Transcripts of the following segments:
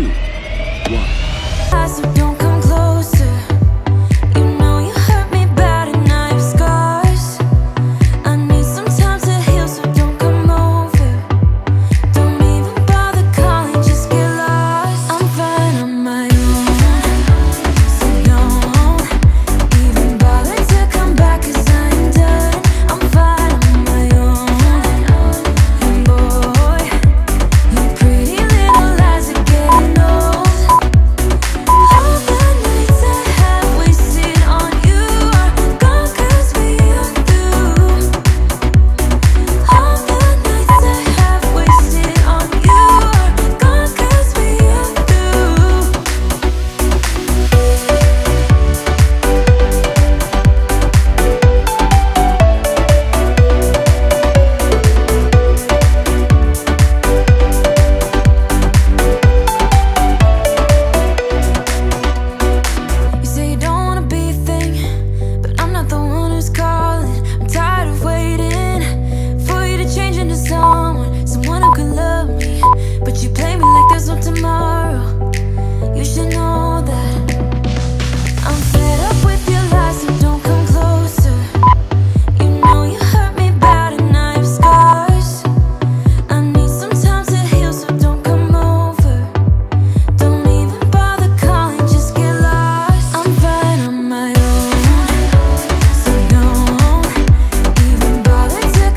2, 1. So don't come closer. You know you hurt me bad and I have scars. I need some time to heal, so don't come over. Don't even bother calling, just get lost. I'm fine on my own, so don't even bother to come back, cause I'm done. I'm fine on my own. And boy, you pretty little lies are getting old. All the nights I have wasted on you are gone, cause we are through. All the nights I have wasted on you are gone, cause we are through. You say you don't wanna be a thing, but I'm not the one who's calling. I'm tired of waiting for you to change into someone who could love me. But you play me like there's no tomorrow. You should know that I'm fed up with your lies, so don't come closer. You know you hurt me bad and I have scars. I need some time to heal, so don't come over. Don't even bother calling, just get lost. I'm fine on my own, so don't even bother to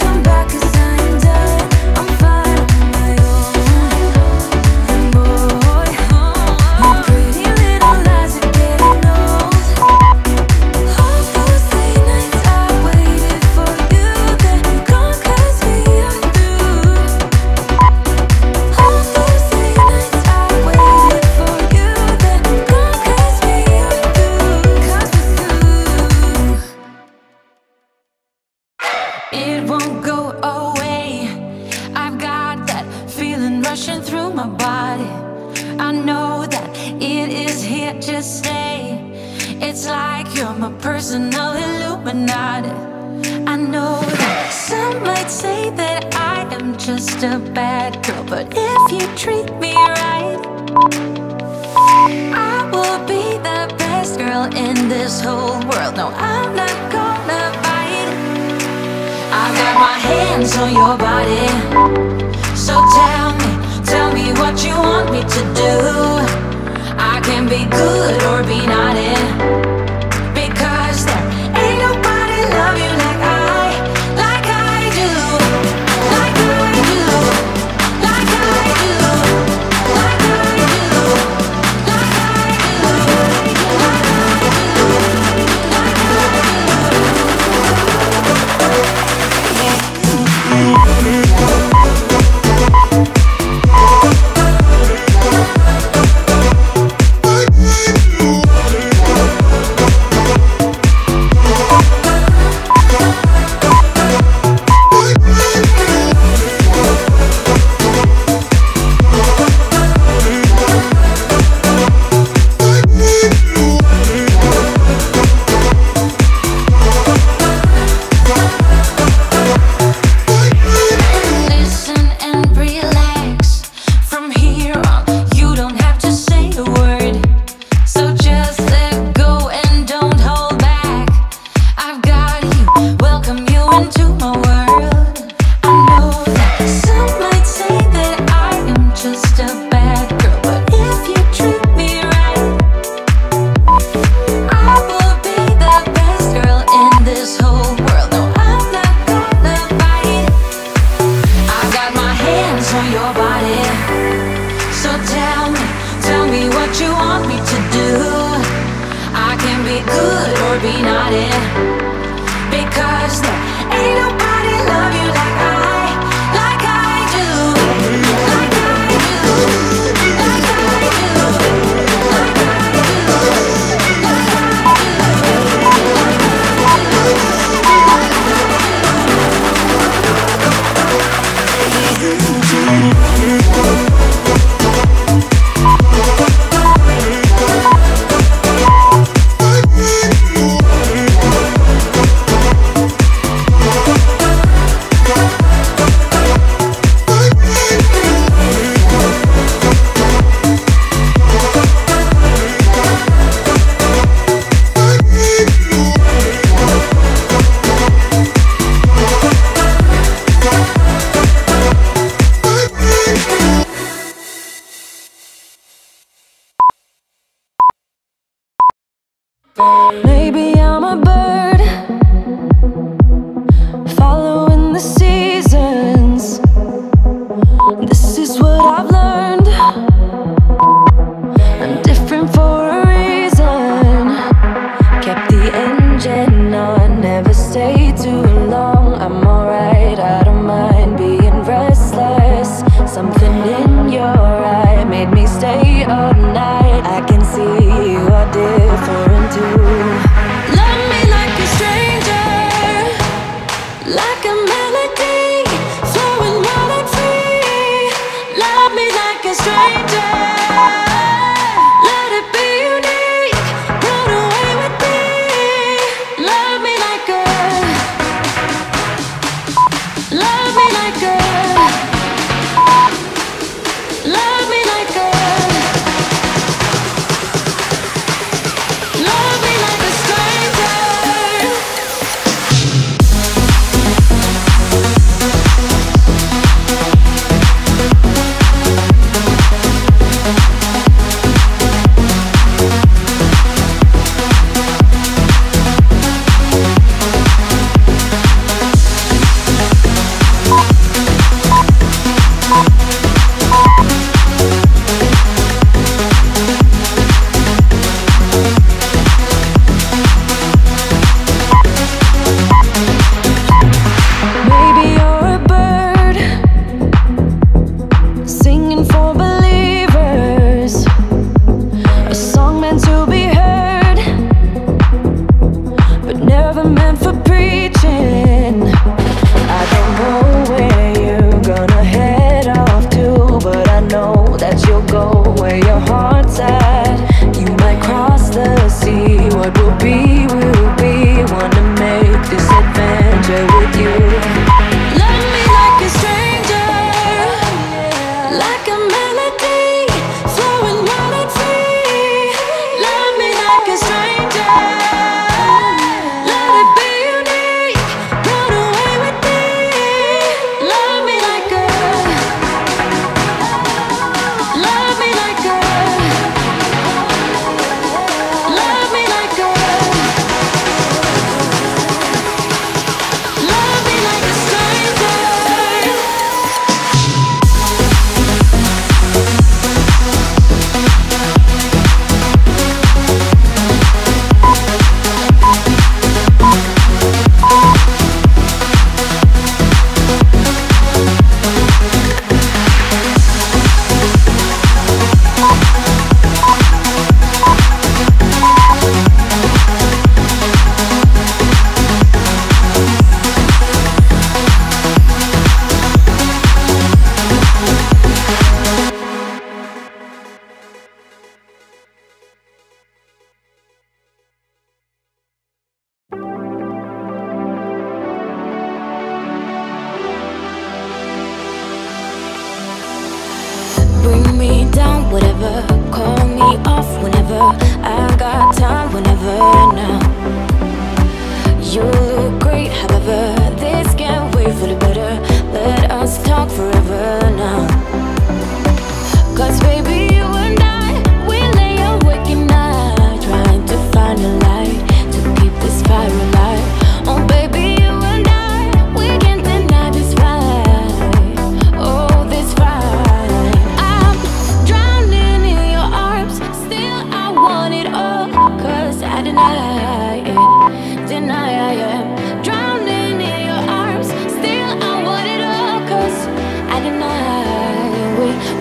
come back, cause I'm done. I'm fine on my own. And boy, you pretty little lies are getting old. All those late nights I waited for you, that are gone, cause we are through. All those late nights I waited for you, that are gone, cause we are through. Your lies are getting old, but I'm getting stronger. You think that my bed's getting cold, but it's feeling warm. Your lies are getting old, but I'm getting stronger. I'm getting stronger, cause I'm fine on my own. So don't even bother to come back, cause I'm done. I'm fine on my own. And boy, your pretty little lies are getting old. All those late nights I waited for you, that are gone, cause we are through. All those late nights I waited for you, that are gone, cause we are through. Cause we're through. It won't go away. I've got that feeling rushing through my body. I know that it is here to stay. It's like you're my personal Illuminati. I know that some might say that I am just a bad girl, but if you treat me right, I will be the best girl in this whole world. No, I'm not gonna fight. I got my hands on your body. So tell me what you want me to do. I can be good or be naughty, because there ain't nobody love you like I do, like I do. hands on your body. So tell me what you want me to do. I can be good or be naughty, because there ain't nobody love you like I do, like I do, like I do, like I do, Maybe I'm a bird, following the seasons. This is what I've learned. I'm different for a reason. Kept the engine on, never stay too long. I'm alright, I don't mind being restless. Something in your eye made me stay all night. I can see you are different. Love me like a stranger, like a melody, flowing wild and free. Love me like a stranger, let it be unique, run away with me. Love me like a, love me like a, love me like a, love me like a.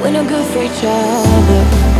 We're no good for each other.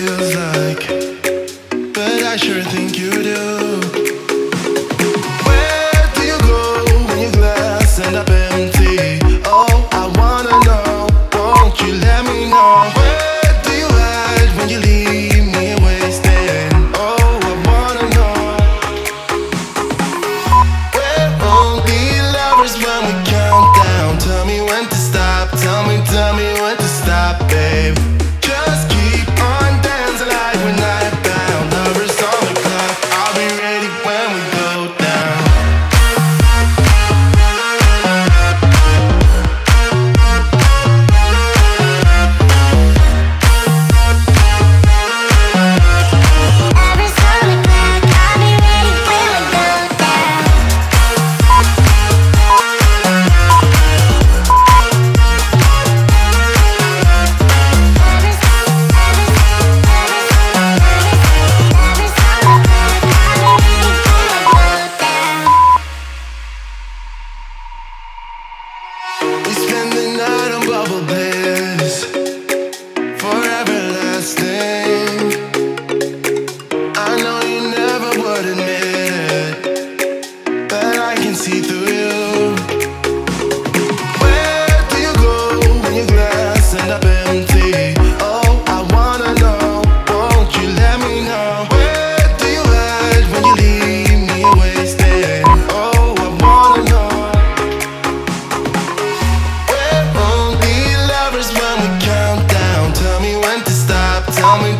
feels like, but I sure think you do. Where do you go when your glass ends up empty? Oh, I wanna know, won't you let me know? Where do you hide when you leave me wasted? Oh, I wanna know. Where won't be lovers when we count down? Tell me when to stop, tell me when to stop, babe.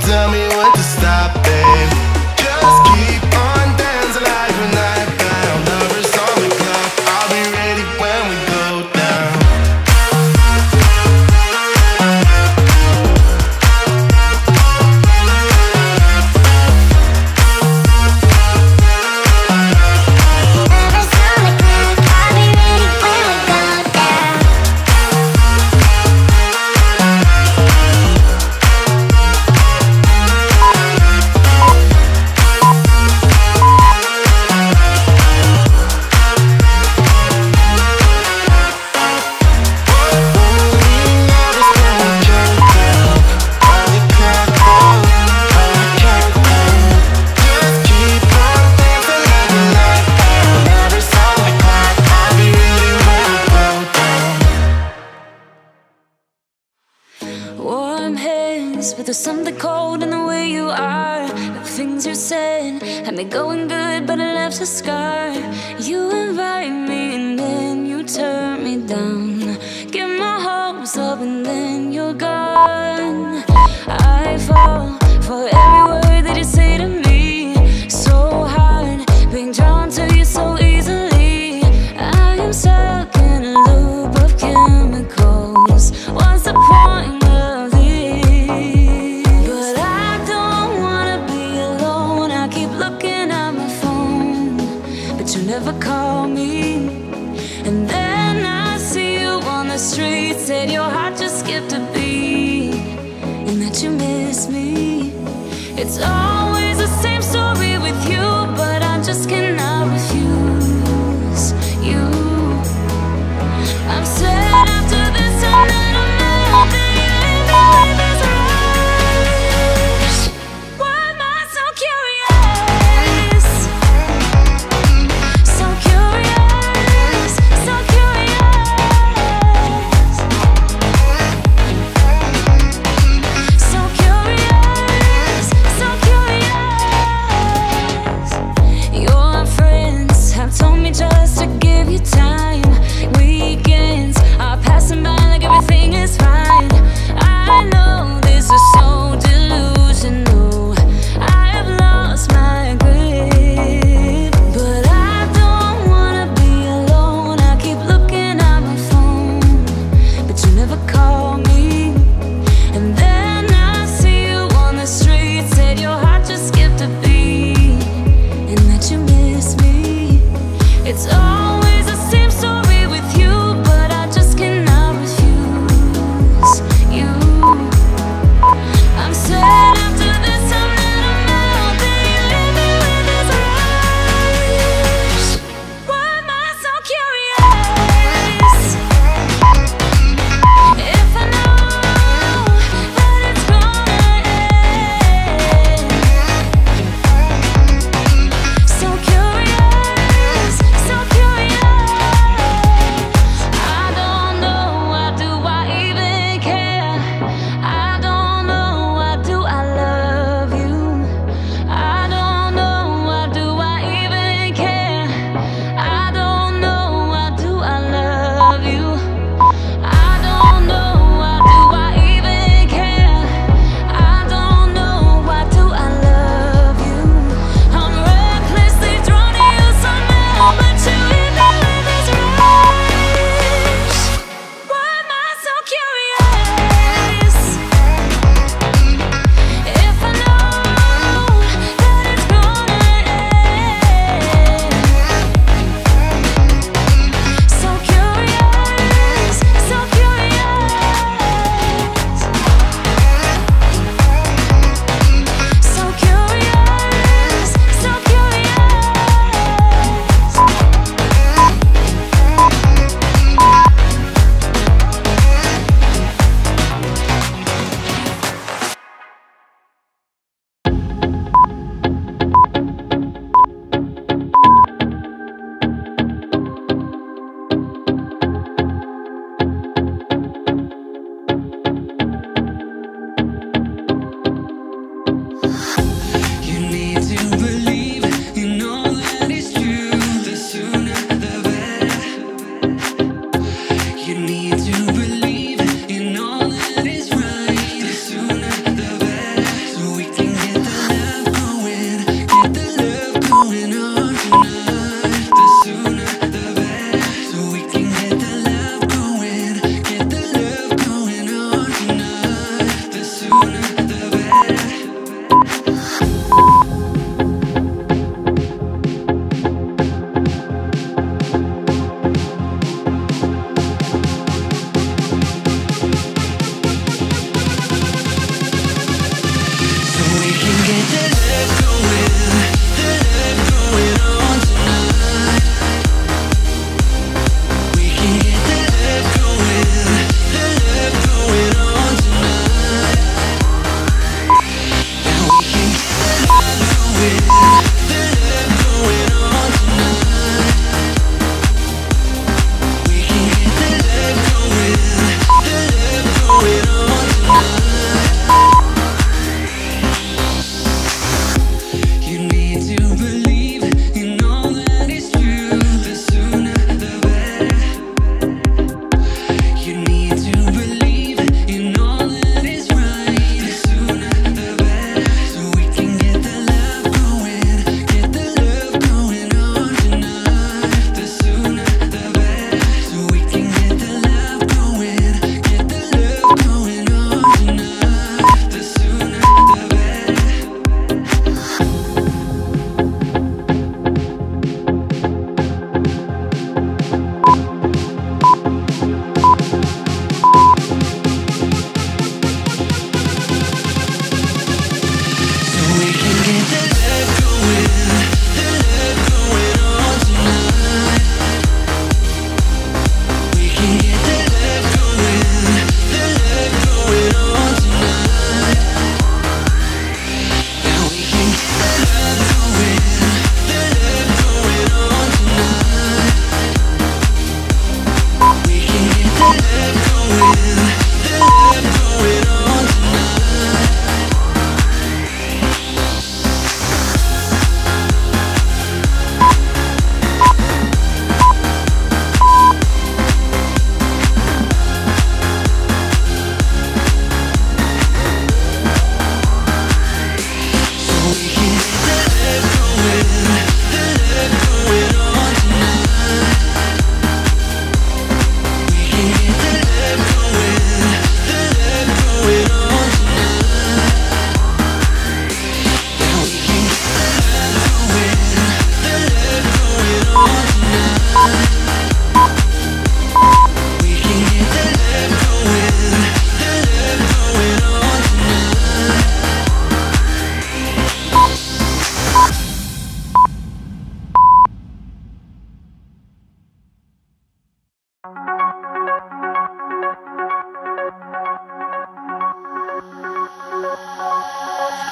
Tell me when to stop, babe. Just keep on dancing like we're not bound. Lovers on the clock, I'll be ready when we go down. Lovers on the clock, I'll be ready when we go down. But there's something cold in the way you are. The things you said had me going good, but it left a scar. You invite me and then you turn me down. Get my hopes up and then you're gone. I fall for every word that you say to me. So hard being drawn to you so easily. I am stuck in a loop of chemicals. What's the point? Never call me, and then I see you on the streets, and your heart just skipped a beat, and that you miss me.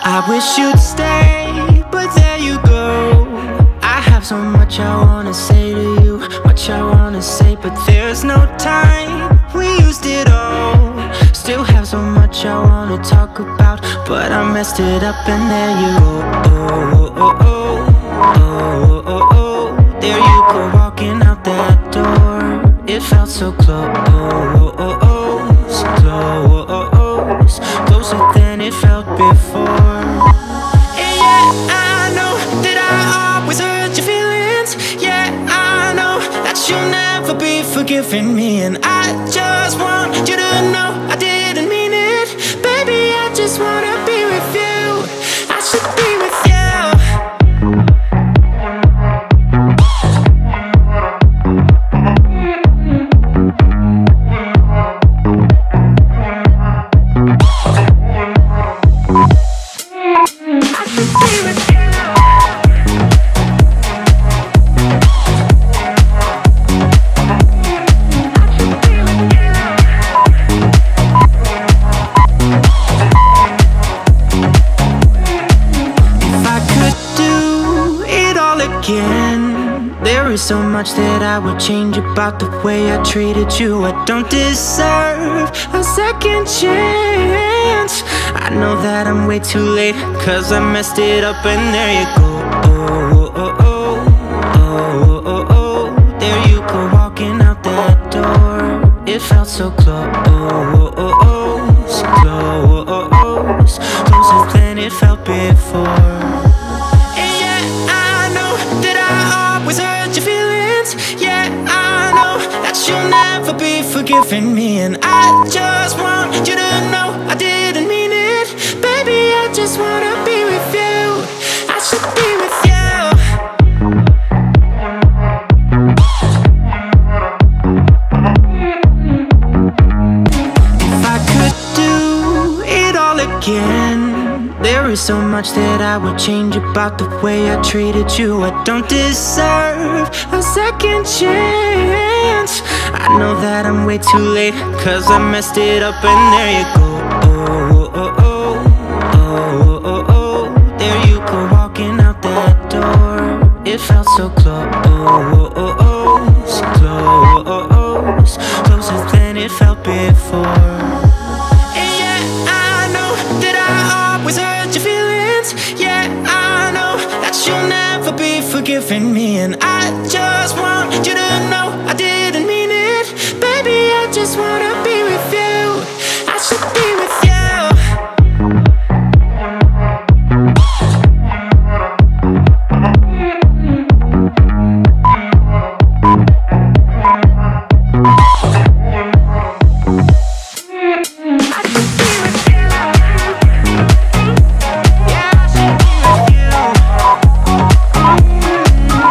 I wish you'd stay, but there you go. I have so much I wanna say to you, much I wanna say, but there's no time. We used it all. Still have so much I wanna talk about, but I messed it up and there you go. Oh, oh, oh, oh, oh, oh. There you go, walking out that door. It felt so close, oh, oh, oh, so close, closer than it felt before. Forgiving me, and I just want you to know I didn't mean it, baby. I just wanna be with you. I should be with you. I should be with you. There is so much that I would change about the way I treated you. I don't deserve a second chance. I know that I'm way too late, cause I messed it up and there you go. Oh, oh, oh, oh, oh, oh. There you go, walking out that door. It felt so close, oh, oh, oh, so close, closer than it felt before. Forgiving me, and I just want you to know I didn't mean it, baby. I just wanna be with you. I should be with you. If I could do it all again, there is so much that I would change about the way I treated you. I don't deserve a second chance. I know that I'm way too late, cause I messed it up and there you go. Oh, oh, oh, oh, oh, oh. There you go, walking out that door. It felt so close, oh, oh, oh, so close, closer than it felt before. And yeah, I know that I always hurt your feelings. Yeah, I know that you'll never be forgiving me, and I just want you to know I didn't mean it. Baby, I just wanna be with you. I should be with you. I should be with you. Yeah, I should be with you. I should be with you.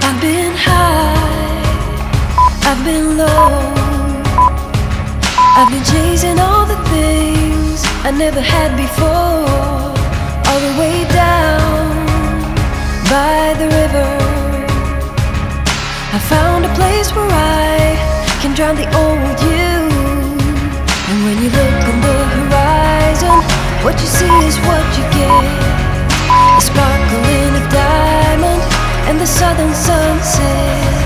I've been high, I've been low, I've been chasing all the things I never had before. All the way down by the river, I found a place where I can drown the old you. And when you look on the horizon, what you see is what you get. A sparkle in a diamond and the southern sunset.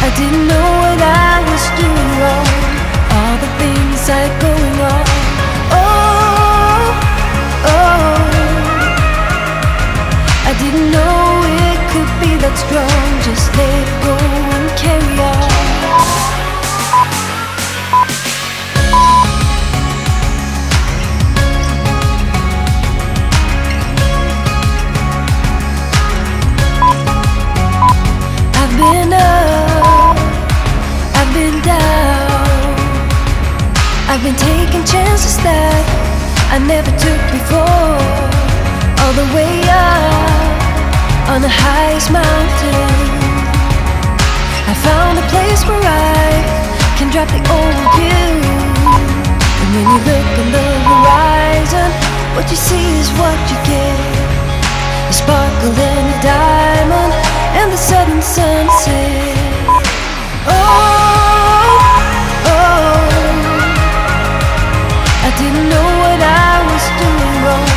I didn't know what I was doing wrong. All the things I had going on. Oh, oh, I didn't know it could be that strong. Just let go and carry I never took before. All the way up on the highest mountain, I found a place where I can drop the overview. And when you look on the horizon, what you see is what you get. The sparkle in the diamond and the sudden sunset. Oh, oh, I didn't know what I was doing wrong,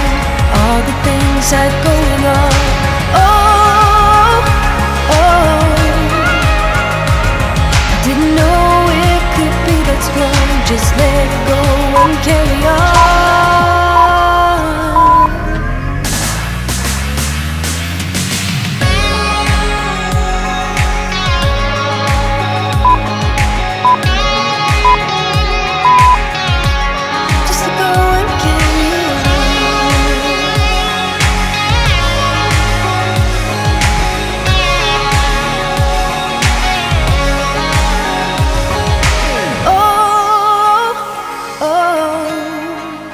all the things I'd going on. Oh, oh, I didn't know it could be that strong. Just let it go and carry on. Just let go and carry on. Oh, oh,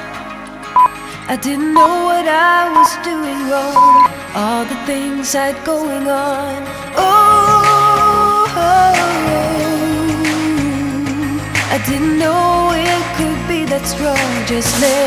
I didn't know what I was doing wrong, all the things I'd going on. Oh, oh, I didn't know it could be that strong. Just let